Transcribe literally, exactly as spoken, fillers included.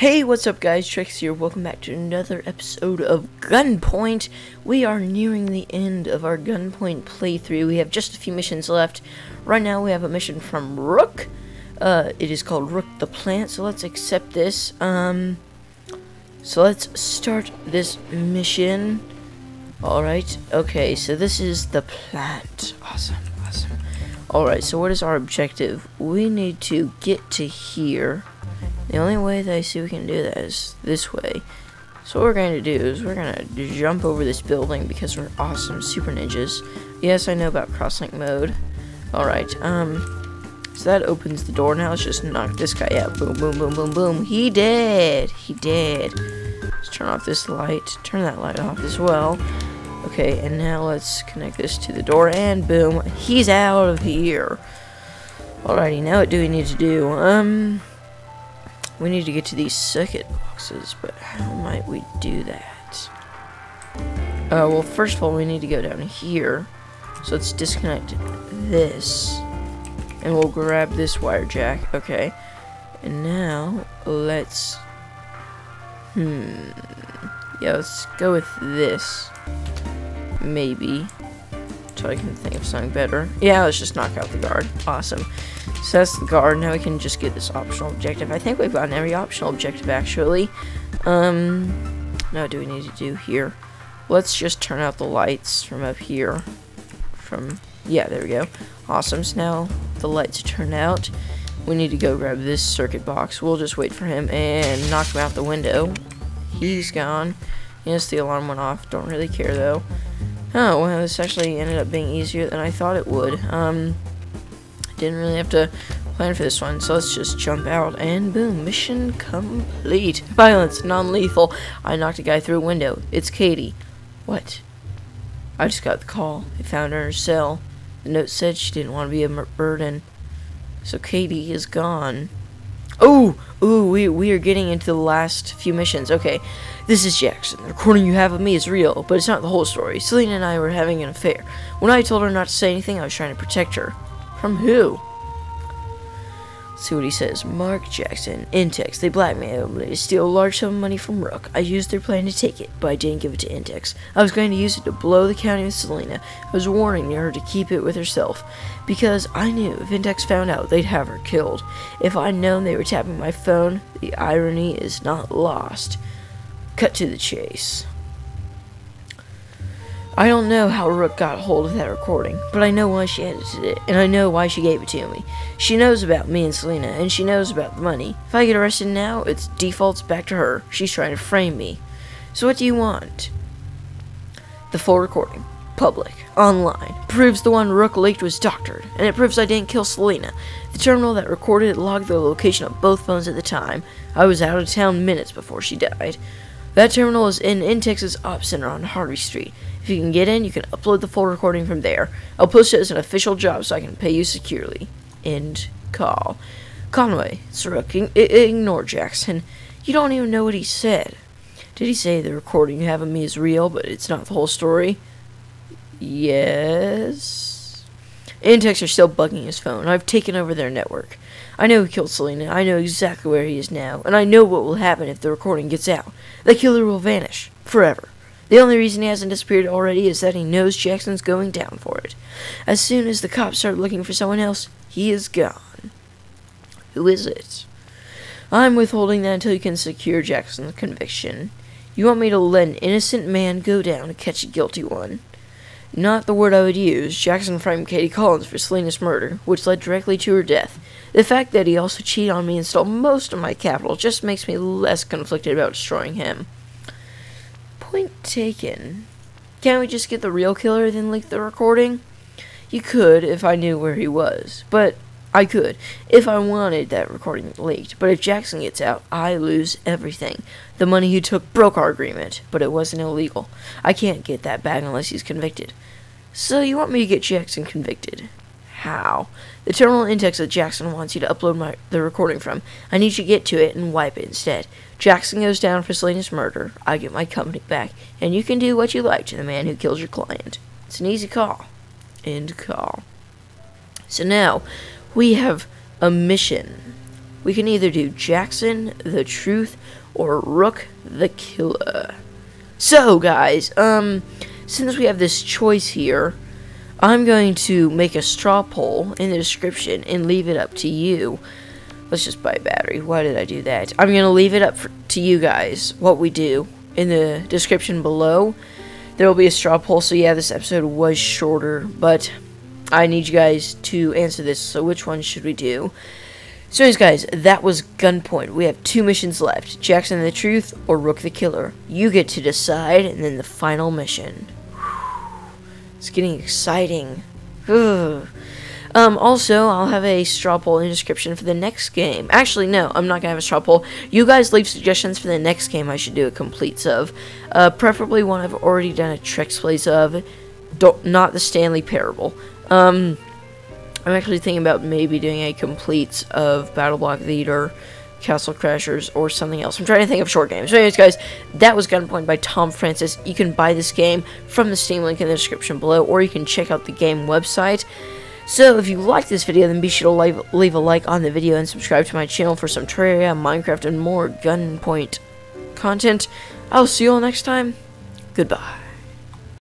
Hey, what's up guys, Trex here, welcome back to another episode of Gunpoint. We are nearing the end of our Gunpoint playthrough. We have just a few missions left. Right now we have a mission from Rook. Uh, it is called Rook the Plant, so let's accept this. Um, so let's start this mission. Alright, okay, so this is the plant. Awesome, awesome. Alright, so what is our objective? We need to get to here. The only way that I see we can do that is this way. So what we're going to do is we're going to jump over this building because we're awesome super ninjas. Yes, I know about crosslink mode. Alright, um, so that opens the door now. Let's just knock this guy out. Boom, boom, boom, boom, boom. He dead. He dead. Let's turn off this light. Turn that light off as well. Okay, and now let's connect this to the door and boom. He's out of here. Alrighty, now what do we need to do? Um... We need to get to these circuit boxes, but how might we do that? Uh, well, first of all, we need to go down here. So let's disconnect this. And we'll grab this wire jack. Okay. And now, let's... Hmm. Yeah, let's go with this. Maybe. So I can think of something better. Yeah, let's just knock out the guard. Awesome. So that's the guard. Now we can just get this optional objective. I think we've gotten every optional objective, actually. Um, now what do we need to do here? Let's just turn out the lights from up here. From, yeah, there we go. Awesome. So now the lights turn out. We need to go grab this circuit box. We'll just wait for him and knock him out the window. He's gone. Yes, the alarm went off. Don't really care, though. Oh, well, this actually ended up being easier than I thought it would. Um... Didn't really have to plan for this one, so let's just jump out and boom, mission complete. Violence, non-lethal. I knocked a guy through a window. It's Katie. What? I just got the call. I found her in her cell. The note said she didn't want to be a burden, so Katie is gone. Oh, ooh, we we are getting into the last few missions. Okay, this is Jackson. The recording you have of me is real, but it's not the whole story. Selena and I were having an affair. When I told her not to say anything, I was trying to protect her. From who? Let's see what he says. Mark Jackson, Intex. They blackmailed me to steal a large sum of money from Rook. I used their plan to take it, but I didn't give it to Intex. I was going to use it to blow the county with Selena. I was warning her to keep it with herself, because I knew if Intex found out, they'd have her killed. If I'd known they were tapping my phone, the irony is not lost. Cut to the chase. I don't know how Rook got hold of that recording, but I know why she edited it, and I know why she gave it to me. She knows about me and Selena, and she knows about the money. If I get arrested now, it defaults back to her. She's trying to frame me. So what do you want? The full recording. Public. Online. Proves the one Rook leaked was doctored, and it proves I didn't kill Selena. The terminal that recorded it logged the location of both phones at the time. I was out of town minutes before she died. That terminal is in Intex's op center on Harvey Street. If you can get in, you can upload the full recording from there. I'll post it as an official job so I can pay you securely. End call. Conway, it's Rook. Ignore Jackson. You don't even know what he said. Did he say the recording you have of me is real, but it's not the whole story? Yes. Intex are still bugging his phone. I've taken over their network. I know he killed Selena. I know exactly where he is now. And I know what will happen if the recording gets out. The killer will vanish. Forever. The only reason he hasn't disappeared already is that he knows Jackson's going down for it. As soon as the cops start looking for someone else, he is gone. Who is it? I'm withholding that until you can secure Jackson's conviction. You want me to let an innocent man go down to catch a guilty one? Not the word I would use. Jackson framed Katie Collins for Selena's murder, which led directly to her death. The fact that he also cheated on me and stole most of my capital just makes me less conflicted about destroying him. Point taken. Can't we just get the real killer then leak the recording? You could if I knew where he was, but I could if I wanted that recording leaked. But if Jackson gets out, I lose everything. The money he took broke our agreement, but it wasn't illegal. I can't get that back unless he's convicted. So you want me to get Jackson convicted? How? The terminal Intex that Jackson wants you to upload my, the recording from. I need you to get to it and wipe it instead. Jackson goes down for Selena's murder. I get my company back, and you can do what you like to the man who kills your client. It's an easy call. End call. So now, we have a mission. We can either do Jackson, the Truth, or Rook, the Killer. So, guys, um, since we have this choice here, I'm going to make a straw poll in the description and leave it up to you. Let's just buy a battery. Why did I do that? I'm going to leave it up for, to you guys what we do in the description below. There will be a straw poll, so yeah, this episode was shorter, but I need you guys to answer this, so which one should we do? So anyways, guys, that was Gunpoint. We have two missions left, Jackson the Truth or Rook the Killer. You get to decide, and then the final mission. It's getting exciting. Ugh. Um, also, I'll have a straw poll in the description for the next game. Actually, no, I'm not going to have a straw poll. You guys leave suggestions for the next game I should do a completes of. Uh, preferably one I've already done a Tricks Plays of. Don't, not the Stanley Parable. Um, I'm actually thinking about maybe doing a completes of Battle Block Theater, Castle Crashers, or something else. I'm trying to think of short games. So anyways, guys, that was Gunpoint by Tom Francis. You can buy this game from the Steam link in the description below, or you can check out the game website. So, if you liked this video, then be sure to leave a like on the video and subscribe to my channel for some Terraria, Minecraft, and more Gunpoint content. I'll see you all next time. Goodbye.